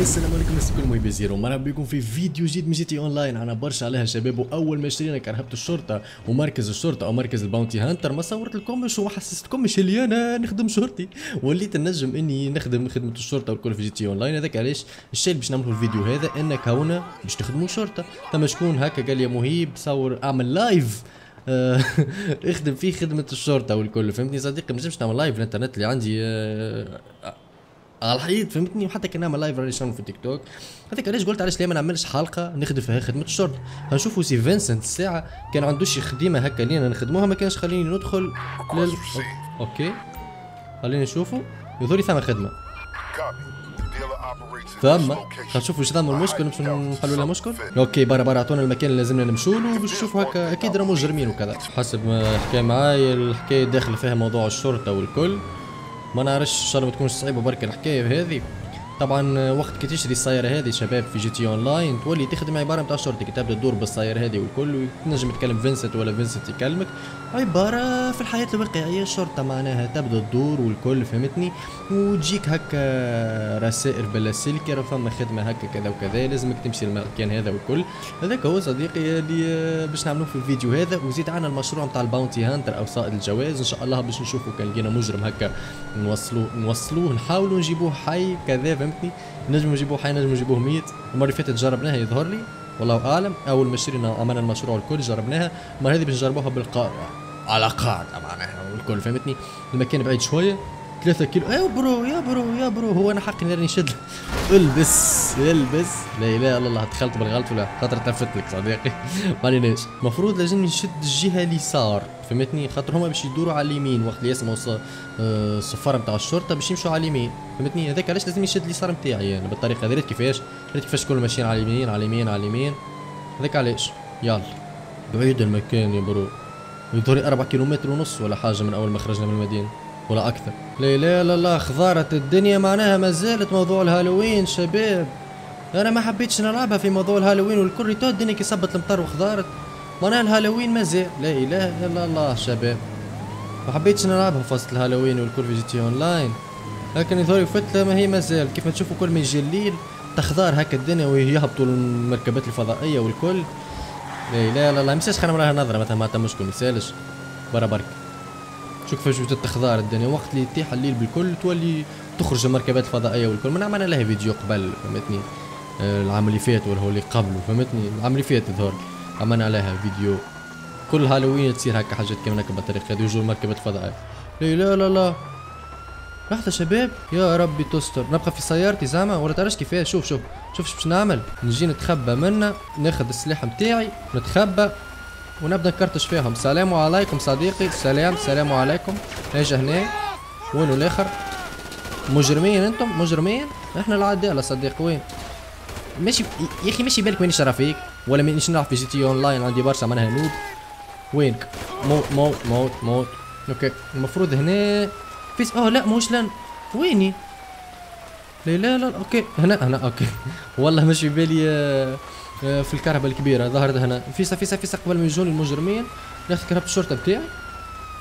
السلام عليكم الناس الكل، موي زيرو، مرحبا بكم في فيديو جديد من جي تي اون لاين. انا برشا عليها شباب، واول ما شرينا كان هبط الشرطه ومركز الشرطه او مركز الباونتي هانتر، ما صورت لكمش وما حسستكمش اللي انا نخدم شرطي، وليت نجم اني نخدم خدمه الشرطه والكل في جي تي اون لاين. هذاك علاش الشيء اللي باش نعملوا الفيديو هذا، انك هنا باش تخدموا شرطه. تم شكون هكا قال لي مهيب صور اعمل لايف اخدم فيه خدمه الشرطه والكل، فهمتني صديقي، ما نجمش نعمل لايف، الانترنت اللي عندي على الحقيقة فهمتني، وحتى كان نعمل لايف راني في تيك توك. هذاك علاش قلت علاش ليه ما نعملش حلقه نخدم فيها خدمه الشرطه. هنشوفوا سي فينسنت الساعه كان عندو شي خديمه هكا لينا نخدموها، ما كانش خليني ندخل اوكي خلينا نشوفوا، يظهر لي ثم خدمه ثم هنشوفوا واش ثم المشكل، باش نحلوا لها مشكل. اوكي برا عطونا المكان اللي لازمنا نمشوا له باش نشوفوا هكا، اكيد راهم مجرمين وكذا حسب ما حكى معايا. الحكايه داخله فيها موضوع الشرطه والكل، ما نعرفش ان شاء الله ما تكونش صعيبه برك الحكايه هذه. طبعا وقت كي تشري السياره هذه شباب في جي تي اون لاين تولي تخدم عباره نتاع شرطه، كتاب تدور بالسياره هذه والكل، وتنجم تكلم فينسنت ولا فينسنت يكلمك، عباره في الحياه الواقعيه الشرطه معناها تبدا تدور والكل فهمتني، وتجيك هكا رسائل بلا سلكي راه فما خدمه هكا كذا وكذا، لازمك تمشي للمكان هذا والكل. هذاك هو صديقي اللي باش نعملوه في الفيديو هذا، وزيد عنا المشروع نتاع الباونتي هانتر او صائد الجواز، ان شاء الله باش نشوفوا كان لقينا مجرم هكا نوصلوه نحاولوا نجيبوه حي كذا فهمتني، نجمو نجيبوه حي نجمو نجيبوه ميت. المره اللي فاتت جربناها يظهر لي، والله اعلم، اول ما شرينا امانه المشروع الكل جربناها، المره هذه باش نجربوها بالقاعده على قاعده معناها والكل فهمتني. المكان بعيد شويه 3 كيلو، يا برو يا برو يا برو، هو انا حقي راني نشد البس لا اله الا الله، دخلت بالغلط ولا خاطر تلفت لك صديقي ما عليناش. المفروض لازم نشد الجهه اليسار فهمتني، خاطر هما باش يدوروا على اليمين، وقت اللي يسمعوا الصفاره نتاع الشرطه باش يمشوا على اليمين فهمتني. هذاك علاش لازم يشد اليسار نتاعي يعني بالطريقه هذه. ريت كيفاش كل ماشيين على اليمين على اليمين على اليمين، هذاك علاش. يلا بعيد المكان يا برو، يدوري 4 كيلومتر ونص ولا حاجه من اول ما خرجنا من المدينه ولا اكثر. لا اله الا الله، خضارت الدنيا معناها ما زالت موضوع الهالوين شباب، انا ما حبيتش نلعبها في موضوع الهالوين والكل، تو الدنيا كي صبت المطر وخضارت معناها الهالوين مازال. لا اله الا الله شباب، ما حبيتش نلعبها فصل الهالوين والكل في جي تي اون لاين، لكن يظهر فتله ما هي مازال كيف ما تشوفوا، كل ما يجي الليل تخضار هكا الدنيا ويهبطوا المركبات الفضائيه والكل. لا اله الا الله، مشاش خلينا نراها نظره مثلا ما تمشكل ميسالش برا برك، شوف كيفاش بدات تخضار الدنيا، وقت اللي يطيح الليل بالكل تولي تخرج المركبات الفضائيه والكل. ما عملنا لها فيديو قبل فهمتني، العام اللي فات ولا هو اللي قبله فهمتني، العام اللي فات ظهر عملنا لها فيديو. كل هالوين تصير هكا حاجات كيما هكا بالطريقه هذه، يجوا المركبات الفضائيه. لا لا لا لا لحظه شباب، يا ربي تستر، نبقى في سيارتي زعما ولا تعرفش كيفاش. شوف شوف شوف باش نعمل، نجي نتخبى منا، ناخذ السلاح نتاعي نتخبى ونبدا نكرتش فيهم. السلام عليكم صديقي، السلام عليكم، اجي هنا. وينو الاخر؟ مجرمين انتم، مجرمين احنا العداله صديقي. وين ماشي يا اخي، ماشي بالك مانيش نعرف فيك ولا مانيش نعرف في جي تي اون لاين، عندي برشا معناها نود. وينك؟ موت موت موت موت. اوكي المفروض هنا فيس، اه لا موش لان ويني. لا لا لا اوكي هنا اوكي والله ماشي بالي في الكهرباء الكبيره ظهرت هنا. فيسا فيسا فيسا قبل ما يجوني المجرمين ناخذ كهرباء الشرطه بتاعي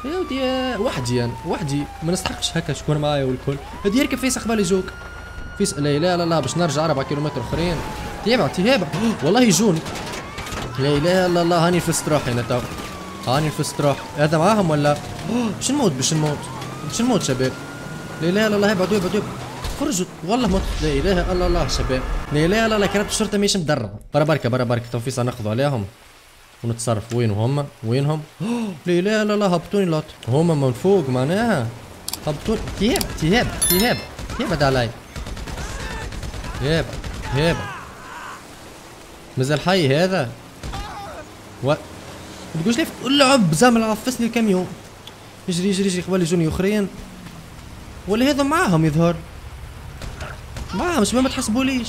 يا ودي، وحدي انا وحدي ما نستحقش هكا شكون معايا والكل. هدي يركب فيسا قبل يجوك فيسا. لا لا لا لا باش نرجع 4 كيلومتر اخرين، تيابع والله يجوني. لا اله الا الله، هاني نفست روحي انا تو، هاني نفست روحي. هذا معاهم ولا باش نموت شباب. لا اله الا الله، ابعدوا خرجوا والله ما لا اله الا الله شباب. لا اله الا الله، كرهت الشرطه ماهيش مدربه برا بركه. توفيص ناخذوا عليهم ونتصرف. وين هما؟ وينهم؟ لا اله الا الله، هبطوني لوط، هما من فوق معناها هبطوني. تياب ابعد علي، تياب مازال حي هذا و تقولش لي اللعب زعما عفسني الكاميون. يجري قبل يجوني اخرين، ولا هذا معاهم يظهر معاهم شباب، ما تحسبوليش.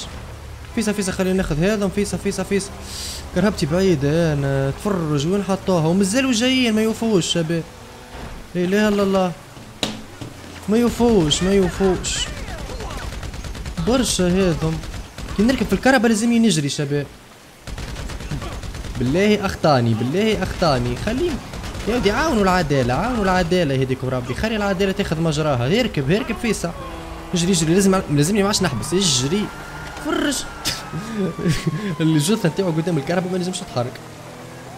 فيسا خلينا ناخذ هذا. فيسا كرهبتي بعيده انا، تفرج وين حطوها ومازالوا جايين ما يوفوش شباب. لا اله الا الله، ما يوفوش برشا هذم. كي نركب في الكهرباء لازمني نجري شباب، بالله اخطاني خليني يا ودي. عاونوا العداله هذيكم ربي، خلي العداله تاخذ مجراها. يركب فيسا، اجري لازمني ما عادش نحبس، اجري فرش الجثه نتاعو قدام الكهرباء ما لازمش تتحرك.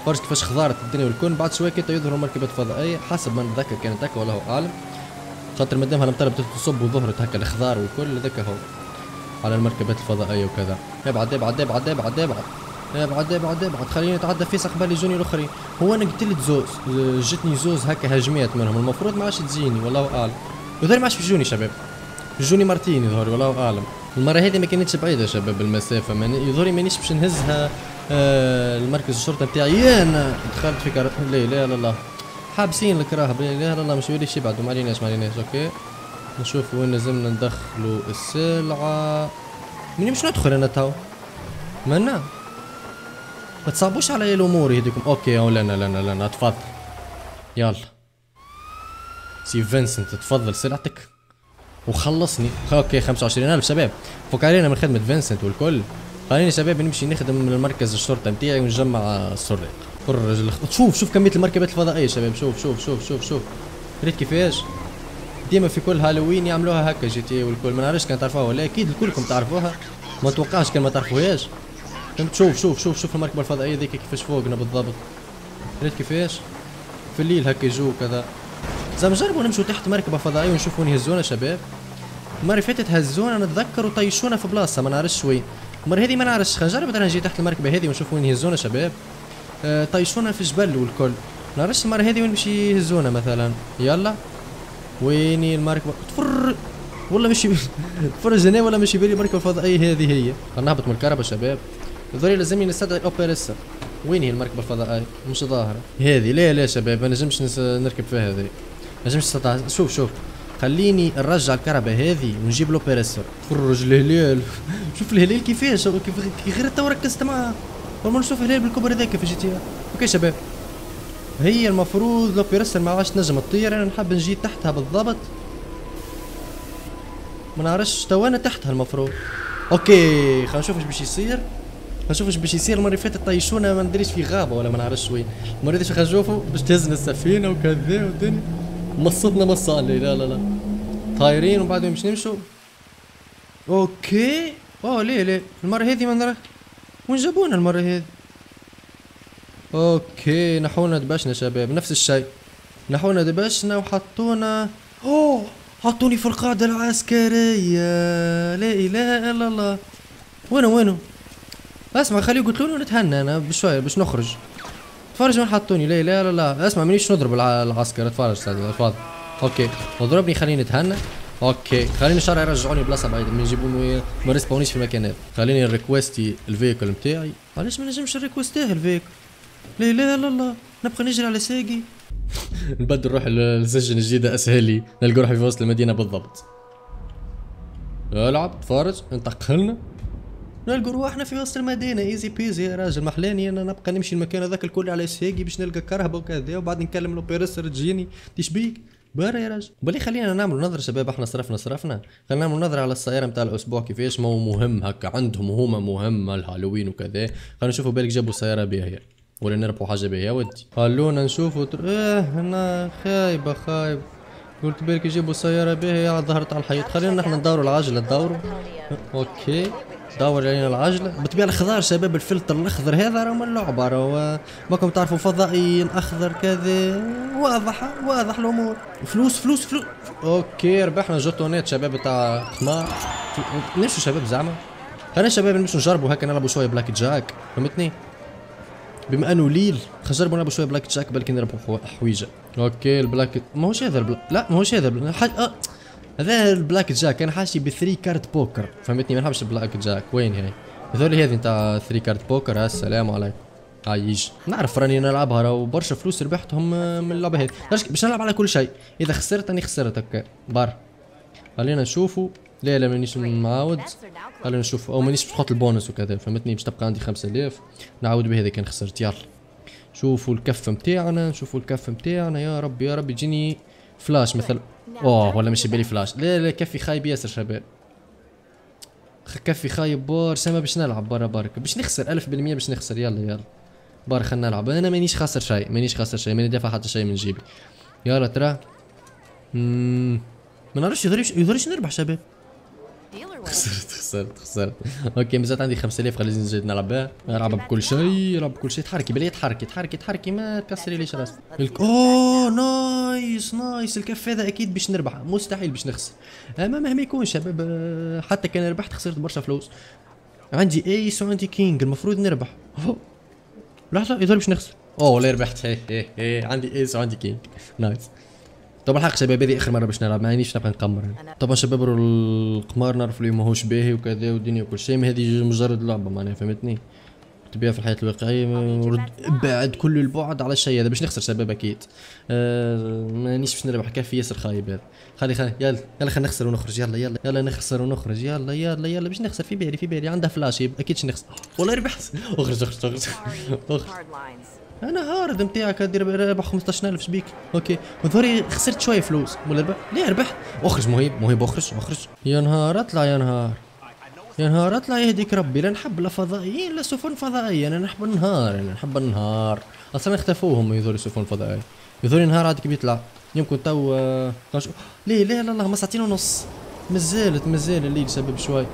فرش كيفاش خضارت الدنيا والكون. بعد شويه كي يظهروا مركبات فضائيه حسب ما نتذكر كانت هكا والله اعلم، خاطر مادامها المطر تصب وظهرت هكا الخضار والكل هذاك هو على المركبات الفضائيه وكذا. ابعد ابعد ابعد ابعد ابعد ابعد ابعد ابعد، خليني نتعدى فيسق قبل يجوني الاخرين. هو انا قتلت زوز، جتني زوز هكا هجمات منهم، المفروض ما عادش تجيني والله اعلم. يظهر ما عادش يجوني شباب، يجوني مرتين يظهر والله اعلم. المره هذه ما كانتش بعيده شباب المسافه، يظهر مانيش باش نهزها. المركز الشرطه نتاعي انا دخلت في كارت. لا اله الا الله، حابسين الكراهب. لا اله الا الله، مش يوليش يبعدوا. ما عليناش ما عليناش. اوكي نشوف وين لازمنا ندخلوا السلعه. منين باش ندخل انا تو؟ منا ما تصعبوش علي الامور هذيكم. اوكي او لنا لنا لنا تفضل يلا سي فينسنت، تفضل سلعتك وخلصني. اوكي 25000 شباب، فك علينا من خدمه فينسنت والكل. خليني شباب نمشي نخدم من المركز الشرطه نتاعي ونجمع السراق. فرج شوف شوف كميه المركبات الفضائيه شباب، شوف شوف شوف شوف شوف ريت كيفاش ديما في كل هالوين يعملوها هكا جي تي والكل. ما نعرفش كان تعرفوها ولا اكيد كلكم تعرفوها، ما توقعش كان ما تعرفوهاش. شوف شوف شوف شوف المركبه الفضائيه ذيك كيفاش فوقنا بالضبط، ريت كيفاش في الليل هكا يجوا كذا. زعما نجربوا نمشوا تحت مركبه فضائيه ونشوفوا وين يهزونا شباب. المره اللي فاتت هزونا نتذكر وطيشونا في بلاصه ما نعرفش وين. المره هذه ما نعرفش، خلينا نجرب نجي تحت المركبه هذه ونشوف وين يهزونا شباب. طيشونا في جبل والكل، ما نعرفش المره هذه وين باش يهزونا مثلا. يلا ويني المركبه؟ تفر والله مش تفرج هنا ولا مش يبالي المركبه الفضائيه هذه هي. خلينا نهبط من الكهرباء شباب، ضروري لازمني نستدعي الاوبيرسا. وين هي المركبه الفضائيه؟ مش ظاهره هذه. لا لا شباب ما نجمش نركب فيها هذه، ما نجمش نستطيع. شوف شوف خليني نرجع الكهرباء هذه ونجيب لوبيراسيون. تفرج الهلال شوف الهلال كيفاش، غير تو ركزت معاه والله نشوف الهلال بالكبر هذاك في جي تي. اوكي شباب هي المفروض لوبيراسيون ما عادش تنجم تطير، انا نحب نجي تحتها بالضبط. ما نعرفش تو انا تحتها المفروض. اوكي خلينا نشوف اش باش يصير، نشوف اش باش يصير. المره اللي فاتت طيشونا ما ندريش في غابه ولا ما نعرفش وين. المره هذه خلينا نشوفوا باش تهزنا السفينه وكذا والدنيا. مصدنا مصالي. لا لا لا طايرين ومن بعد مش نمشوا. اوكي اوه ليه ليه المره هذه ما نرى وين جابونا المره هذه. اوكي نحونا دبشنا شباب، نفس الشيء نحونا دبشنا وحطونا. اوه حطوني في القاعده العسكريه. لا اله الا الله. وينو وينو؟ اسمع خليه قلت له نتهنى انا بشويه باش نخرج. تفرج وين حطوني. لا لا لا لا اسمع مانيش نضرب العسكر. تفرج تفضل. اوكي اضربني خليني نتهنى. اوكي خليني الشارع يرجعوني بلاصه بعيده ما يجيبوني ما ريسبونيش في مكان هذا. خليني نريكويستي الفيكل نتاعي. علاش ما نجمش نريكويستيه الفيكل؟ لا لا لا لا نبقى نجري على ساقي. نبدل روحي للسجن الجديده اسهل لي، نلقى روحي في وسط المدينه بالضبط. العب تفرج انتقلنا نلقوا رواحنا في وسط المدينه ايزي بيزي يا راجل. محلاني انا نبقى نمشي المكان هذاك الكل على ساقي باش نلقى كرهبه وكذا، وبعد نكلم لوبيرسر تجيني تشبيك برا يا راجل. بلي خلينا نعملوا نظره شباب، احنا صرفنا خلينا نعملوا نظره على السياره نتاع الاسبوع كيفاش. ما هو مهم هكا عندهم هما مهمه الهالوين وكذا. خلينا نشوفوا بالك جابوا سياره باهيه ولا نربحوا حاجه باهيه. ودي خلونا نشوفوا هنا خايبه قلت بالك يجيبوا سياره باهيه على ظهرت على الحيط. خلينا نحن ندوروا العجله ندوروا. اوكي دور علينا العجله بطبيعه الخضار شباب. الفلتر الاخضر هذا راهو من اللعبه، راهو ماكم تعرفوا فضائي اخضر كذا. واضح الامور. فلوس فلوس فلوس. اوكي ربحنا جوتونات شباب تاع قمار. نمشوا شباب زعما خلينا شباب نمشوا نجربوا هكا نلعبوا شويه بلاك جاك فهمتني، بما انه ليل خلينا نجربوا نلعبوا شويه بلاك جاك بالك نربحوا حويجه. اوكي البلاك ماهوش هذا لا ماهوش هذا هذا البلاك جاك. انا حاشي بثري كارت بوكر فهمتني، ما نحبش البلاك جاك. وين هاي هذول هذه نتاع ثري كارت بوكر. السلام عليكم عايش نعرف راني نلعبها، راهو برشا فلوس ربحتهم من اللعبه هذه. باش نلعب على كل شيء، اذا خسرت راني خسرت هكا برا. خلينا نشوفوا. لا لا مانيش نعاود. خلينا نشوفوا او مانيش باش نحط البونس وكذا فهمتني، باش تبقى عندي 5000 نعاود بهذا كان خسرت. يلا شوفوا الكف نتاعنا، شوفوا الكف نتاعنا. يا رب يا رب يجيني فلاش مثلا. اوه ولا ماشي بالي فلاش. لا لا كفي خايب ياسر شباب، كفي خايب برشا. ما باش نلعب برا برك باش نخسر 1000% باش نخسر. يلا يلا برا خلينا نلعب. انا مانيش خاسر شيء، مانيش خاسر شيء، ماني دافع حتى شيء من جيبي. يلا ترى ما نعرفش يظهرش نربح شباب. خسرت. اوكي مازالت عندي 5000 خليني نزيد نلعب بها، نلعب بكل شيء، نلعب بكل شيء. تحركي بالله، تحركي ما تكسريليش راسك. اوه نايس. الكف هذا اكيد باش نربح، مستحيل باش نخسر. اما مهما يكون شباب، حتى كان ربحت خسرت برشا فلوس. عندي ايس وعندي كينج، المفروض نربح. لحظه يظهر باش نخسر. اوه والله ربحت. عندي ايس وعندي كينج، نايس. طبعا الحق شباب هذه اخر مره باش نلعب، مانيش نبقى نقمر. طبعا شباب القمار نعرف اللي ماهوش باهي وكذا والدنيا وكل شيء، ما هذه مجرد لعبه معناها، فهمتني؟ تبيها في الحياه الواقعيه، بعد كل البعد على الشيء هذا باش نخسر شباب اكيد. مانيش باش نربح، كافي ياسر خايب هذا. خلي يلا خلينا نخسر ونخرج، يلا نخسر ونخرج، يلا باش نخسر. في بالي عندها فلاش، اكيد باش نخسر. والله ربحت. اخرج. انا هارد نتاعك دير ربح 15000 شبيك. اوكي وظهري خسرت شويه فلوس ولا ربح؟ لا ربحت. اخرج مهيب اخرج. يا نهار اطلع، يا نهار اطلع، يهديك ربي. لا نحب لا فضائيين لا سفن فضائيه، انا نحب النهار، اصلا اختفوهم يظهروا سفن فضائيه، يظهروا نهار عاد كي بيطلع يمكن تو ليه. لا الله ما ساعتين ونص مازال الليل شباب شوي.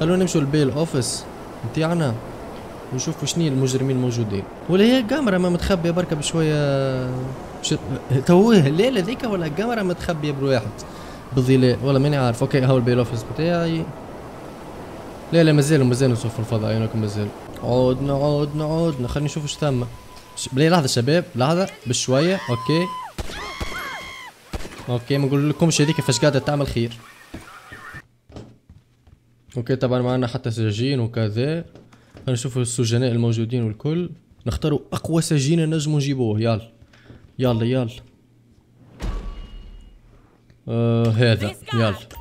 خلونا نمشوا للبيل اوفيس نتاعنا ونشوفوا شني المجرمين موجودين. ولا هي الكاميرا ما متخبيه بركه بشويه توه الليله ذيك، ولا الكاميرا متخبيه بالواحد بالظلال، ولا ماني عارف. اوكي هاو البيل اوفيس بتاعي. لا مازالوا نشوفوا الفضاء عيونكم، مازال عودنا. خلينا نشوف اش ثم. بلي لحظه شباب، لحظه بشويه. اوكي ما نقول لكمش هذيك فاش قاعده تعمل خير. اوكي طبعا معنا حتى سجين وكذا، نشوفوا السجناء الموجودين والكل، نختاروا اقوى سجين نجمو نجيبوه. يلا هذا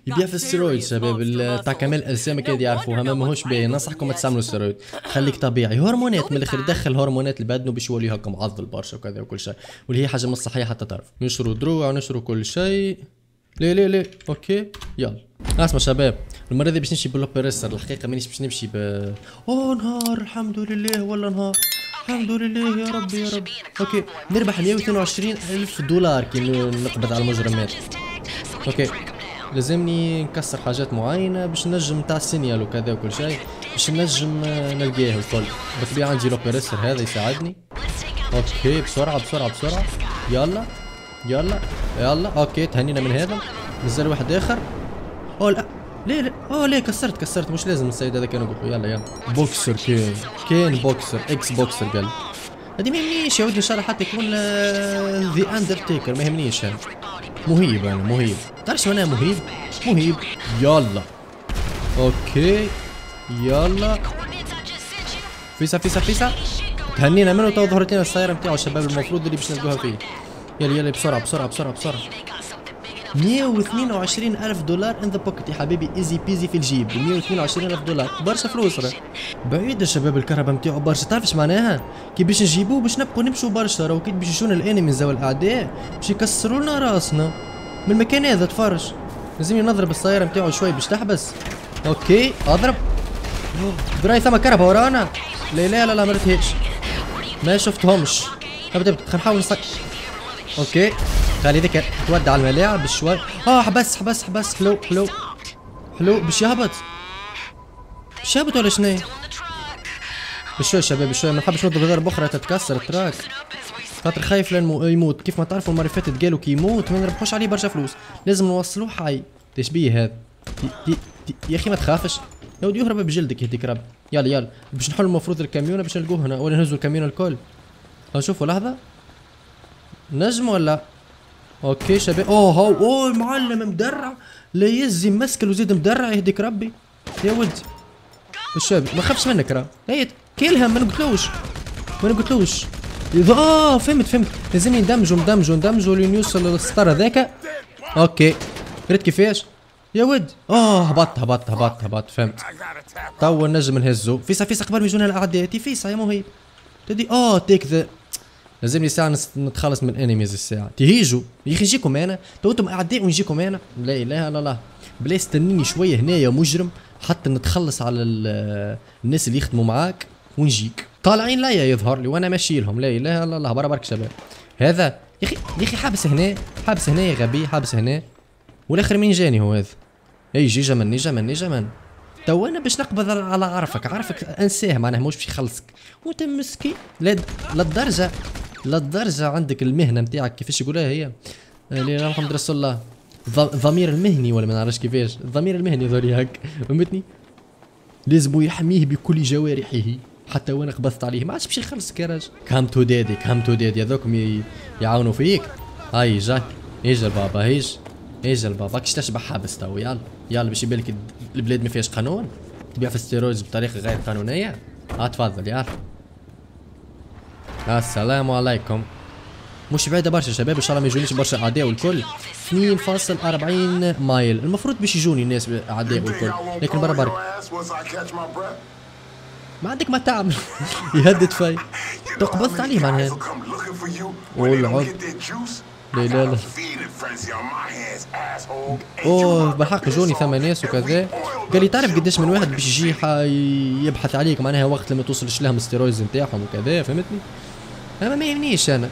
يبيع في الستيرويد شباب تاع كمال الاجسام كي يعرفوها، ما ماهوش باهي. ننصحكم ما تستعملوا الستيرويد، خليك طبيعي. هرمونات من الاخر، دخل هرمونات لبدنه باش يولي هكا معضل برشا وكذا وكل شيء، واللي هي حاجه مش صحيه حتى تعرف. نشروا دروع ونشروا كل شيء. لا اوكي يلا. اسمع شباب، المره هذه باش نمشي باللوبيريسر. الحقيقه مانيش باش نمشي اوه نهار، الحمد لله والله نهار، الحمد لله يا ربي يا رب. اوكي نربح 122000 دولار كي نقبض على المجرمات. اوكي لازمني نكسر حاجات معينه باش نجم تاع السينيال وكذا وكل شيء، باش نجم نلقاه الكل. بالطبيعه عندي لوبيريسر هذا يساعدني. اوكي بسرعه يلا اوكي تهنينا من هذا. مازال واحد اخر. اوه لا ليه اوه ليه كسرت مش لازم السيد هذا كان يقول. يلا بوكسر كان بوكسر اكس بوكسر قال هادي ما يهمنيش. يعود ان شاء الله حتى يكون ذا اندرتيكر، ما يهمنيش. انا مهيب، تعرفش انا مهيب. يلا اوكي يلا فيسا تهنينا منه. تو ظهرت لنا السياره نتاعو الشباب، المفروض اللي باش نلقوها فيه. يلا بسرعه 122000 دولار ان ذا بوكيت يا حبيبي، ايزي بيزي في الجيب. 122000 دولار برشا فلوس. راه بعيد شباب الكهرباء نتاعو برشا، تعرفش معناها كي باش نجيبوه باش نبقوا نمشوا برشا. راهو كي باش يجونا الانيميز والاعداء باش يكسروا لنا راسنا من المكان هذا. تفرج لازم نضرب السياره نتاعو شوي باش تحبس. اوكي اضرب براي. ثما كهرباء ورانا. لا ما رتهيش، ما شفتهمش ابدا. نحاول نسكر. اوكي خلي ذيك تودع الملاعب بشوي. حبس حلو باش يهبط، ولا شنو؟ بشوي شباب بشوي، ما نحبش نضرب ضربة أخرى تتكسر التراك، خاطر خايف لأنه يموت. كيف ما تعرفوا المرة اللي فاتت قالوا كي يموت ما نربحوش عليه برشا فلوس، لازم نوصلوه حي. تشبيه هذا يا أخي ما تخافش يا ودي، يهرب بجلدك يهديك رب. يلا باش نحلوا المفروض الكاميون باش نلقوه هنا، ولا نهزوا الكاميون الكل. نشوفوا لحظة نجم ولا. اوكي شباب اوه المعلم مدرع، لا يزي مسكل وزيد مدرع يهديك ربي يا ولدي. الشباب ما خافش منك، راه هي كيلها ما نقتلوش. فهمت لازمني ندمجوا لين يوصل للسطر هذاك. اوكي ريت كيفاش يا ولدي. هبط فهمت. تو نجم نهزو فيسا قبل ما يجونا الاعداء. فيسا يا مهيب تدي تيك ذا. لازمني ساعة نتخلص من الانيميز الساعة. تيجوا يا اخي نجيكم انا، تو انتم اعداء ونجيكم انا. لا اله الا الله. بلا استنيني شوية هنا يا مجرم حتى نتخلص على الناس اللي يخدموا معاك ونجيك. طالعين لا يظهر لي وانا ماشي لهم. لا اله الا الله. برا برك شباب. هذا يا اخي حابس هنا، يا غبي حابس هنا، والاخر مين جاني هو هذا. ايجي جمن جمن جمن تو انا باش نقبض على عرفك، عرفك انساه معناه ماهوش باش يخلصك، وانت مسكين للدرجه للدرجه عندك المهنه نتاعك كيفاش يقولها هي اللي راه محمد رسول الله الضمير المهني ولا ما نعرفش كيفاش، الضمير المهني ظهري هاك فهمتني؟ لازم يحميه بكل جوارحه حتى وانا قبضت عليه ما عادش باش يخلصك يا راجل. كهمتو دادي كهمتو دادي هذوكم يعاونوا فيك. هاي جاك اجي البابا هيج اجي البابا كش تشبح حبس تو يلا يلا باش يبان لك البلاد ما فيهاش قانون، تبيع في الستيرويدز بطريقه غير قانونيه. ها تفضل يلا. السلام عليكم. مش بعيده برشا شباب ان شاء الله ما يجونيش برشا اعداء والكل. 2.40 مايل المفروض باش يجوني الناس اعداء والكل، لكن برا برك ما عندك ما تعمل يهدد في تقبضت عليه معناها والعود. لا لا لا اوه بالحق جوني ثم ناس وكذا. قال لي تعرف قداش من واحد باش يجي يبحث عليك معناها وقت لما توصلش لهم الستيرويدز نتاعهم وكذا فهمتني؟ اما ما يهمنيش انا،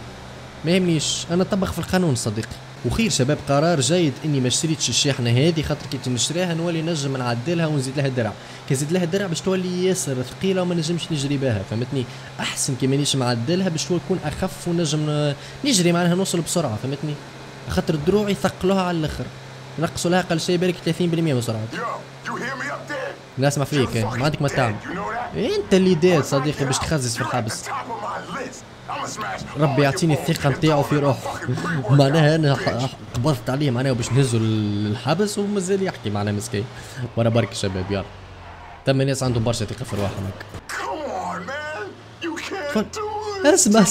ما يهمنيش انا نطبق في القانون صديقي. وخير شباب قرار جيد اني ما شريتش الشاحنه هذه، خاطر كي نشريها نولي نجم نعدلها ونزيد لها درع، كي نزيد لها درع باش تولي ياسر ثقيله وما نجمش نجري بها فهمتني؟ احسن كي مانيش معدلها باش تكون اخف ونجم نجري معناها نوصل بسرعه فهمتني؟ خاطر الدروع يثقلوها على الاخر، نقصوا لها اقل شيء بالك 30% من سرعتها. نسمع فيك ما عندك ما تعمل، انت اللي داد صديقي باش تخزز في الحبس. ربي يعطيني الثقة نتاعو في روحه معناها أنا قبضت عليه معناها باش نهزو الحبس ومازال يحكي معناها مسكين. ورا برك شباب يلا تم ناس عندهم برشا ثقة في رواحهم هاكا. اسمع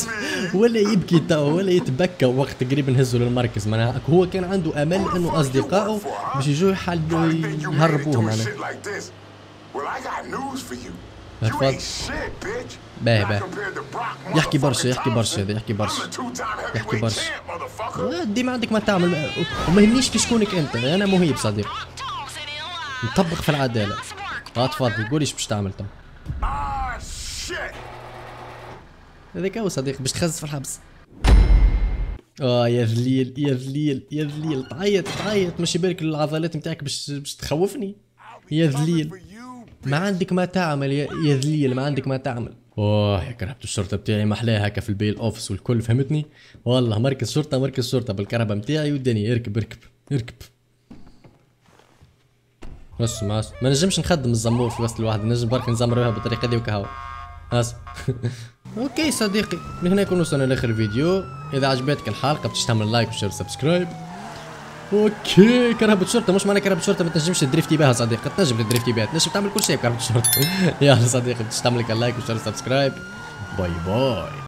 ولا يبكي تو ولا يتبكى وقت قريب نهزو للمركز معناها هو كان عنده أمل أنه أصدقائه باش يجو يهربوه معناها. هكذا باهي باهي يحكي برشا يحكي برشا هذا يحكي برشا يحكي برشا ديما عندك ما تعمل وما يهمنيش كي شكونك انت. انا مهيب صديق نطبق في العداله. ها تفضل قولي اش باش تعمل تو. هذاك هو صديق باش تخزز في الحبس. يا ذليل يا ذليل يا ذليل تعيط تعيط ماشي بالك العضلات نتاعك باش تخوفني يا ذليل ما عندك ما تعمل يا ذليل ما عندك ما تعمل. اوه يا كرهبة الشرطة بتاعي محلاها هكا في البيل اوفيس والكل فهمتني؟ والله مركز شرطة مركز شرطة بالكرهبة بتاعي والدنيا. اركب اركب اركب. اسمع اسمع ما نجمش نخدم الزمور في وسط الواحد، نجم برك نزمروها بالطريقة دي وكهو. اسمع اوكي صديقي من هنا نكون وصلنا لاخر الفيديو، إذا عجبتك الحلقة باش تعمل لايك وشير وسبسكرايب. اوكي كرهبة الشرطة مش معناها كرهبة الشرطة ما تنجمش تدريفتي بها صديقي، تنجم تدريفتي بها تنجم تعمل كل شيء بكرهبة الشرطة. يلا صديقي باش تعمل لك اللايك وشير وسبسكرايب. باي باي.